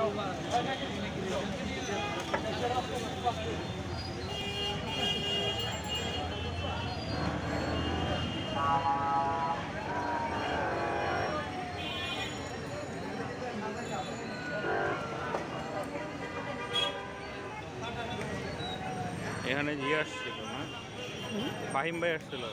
এখানে জি আসছিল না, ফাহিম ভাই আসছিল।